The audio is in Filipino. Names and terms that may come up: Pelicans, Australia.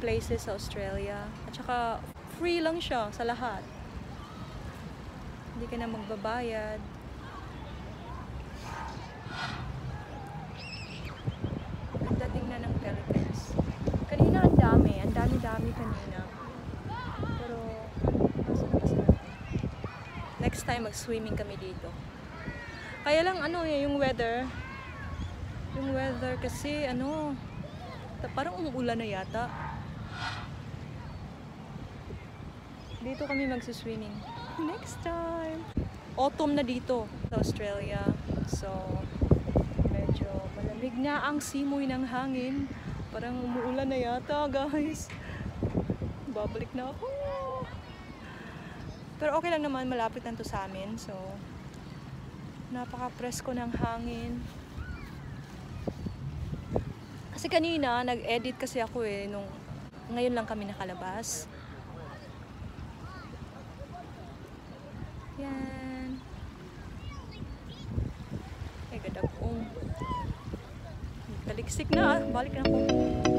places sa Australia. At saka free lang siya sa lahat. Hindi ka na magbabayad. Pagdating na ng Pelicans. Kanina ang dami-dami kanina. Pero masarap. Next time mag-swimming kami dito. Kaya lang ano yung weather. Yung weather kasi ano, parang umuulan na yata. Dito kami magsiswimming. Next time! Autumn na dito sa Australia. So, medyo malamig na ang simoy ng hangin. Parang umuulan na yata, guys. Babalik na ako. Pero okay lang naman, malapit na to sa amin. So, napaka-presko ng hangin. Kasi kanina, nag-edit kasi ako nung ngayon lang kami nakalabas. Yan. Ay, gadagong. Taliksik na. Balik na po.